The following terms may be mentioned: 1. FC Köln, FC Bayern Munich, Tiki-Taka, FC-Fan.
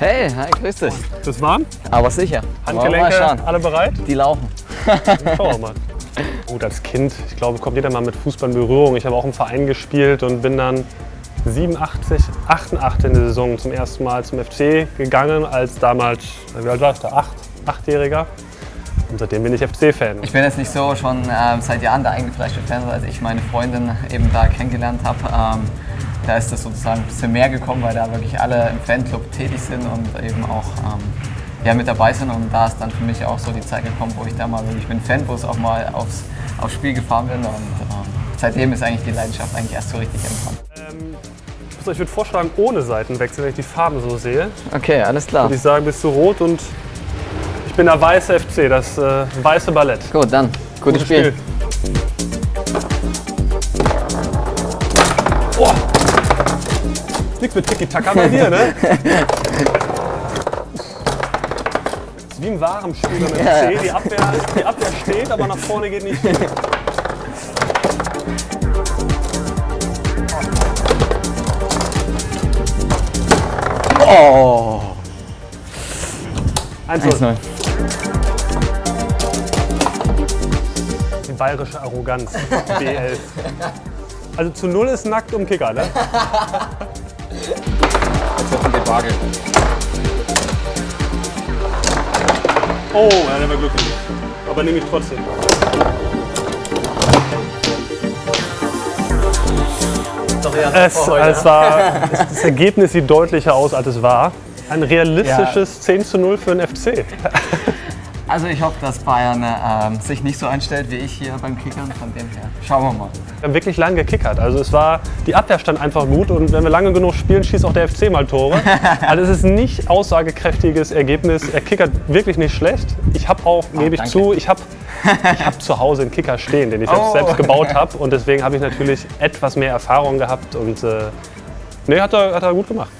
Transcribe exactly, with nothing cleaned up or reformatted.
Hey, hi, grüß dich. Bist du warm? Aber sicher. Handgelenke, alle bereit? Die laufen. Schauen wir mal. Gut, als Kind, ich glaube, kommt jeder mal mit Fußball in Berührung. Ich habe auch im Verein gespielt und bin dann siebenundachtzig, achtundachtzig in der Saison zum ersten Mal zum F C gegangen, als damals, wie alt war ich da, acht, achtjähriger. Und seitdem bin ich F C-Fan. Ich bin jetzt nicht so schon ähm, seit Jahren der eingefleischte Fan, als ich meine Freundin eben da kennengelernt habe. Ähm, da ist das sozusagen ein bisschen mehr gekommen, weil da wirklich alle im Fanclub tätig sind und eben auch ähm, ja, mit dabei sind. Und da ist dann für mich auch so die Zeit gekommen, wo ich da mal wirklich mit dem Fanbus auch mal aufs, aufs Spiel gefahren bin. Und ähm, seitdem ist eigentlich die Leidenschaft eigentlich erst so richtig empfangen. Ähm, ich würde vorschlagen, ohne Seitenwechsel, wenn ich die Farben so sehe. Okay, alles klar. Würde ich sagen, bist du rot und ich bin der weiße F C, das äh, weiße Ballett. Gut, dann. Gutes Spiel. Oh. Nichts mit Tiki-Taka bei dir, ne? Ist wie im wahren Spiel mit ja. F C. Die Abwehr, die Abwehr steht, aber nach vorne geht nicht. Oh. eins zu null. Bayerische Arroganz, B elf. Also zu null ist nackt um Kicker, ne? Jetzt wird ein Debakel. Oh, ja, der war glücklich. Aber nehme ich trotzdem. Es, es war, das Ergebnis sieht deutlicher aus, als es war. Ein realistisches ja. zehn zu null für den F C. Also ich hoffe, dass Bayern ähm, sich nicht so einstellt wie ich hier beim Kickern, von dem her. Schauen wir mal. Wir haben wirklich lange gekickert. Also es war, die Abwehr stand einfach gut und wenn wir lange genug spielen, schießt auch der F C mal Tore. Also es ist nicht aussagekräftiges Ergebnis. Er kickert wirklich nicht schlecht. Ich habe auch, oh, gebe ich danke. zu, ich habe ich hab zu Hause einen Kicker stehen, den ich oh. selbst gebaut habe. Und deswegen habe ich natürlich etwas mehr Erfahrung gehabt und äh, nee, hat er, hat er gut gemacht.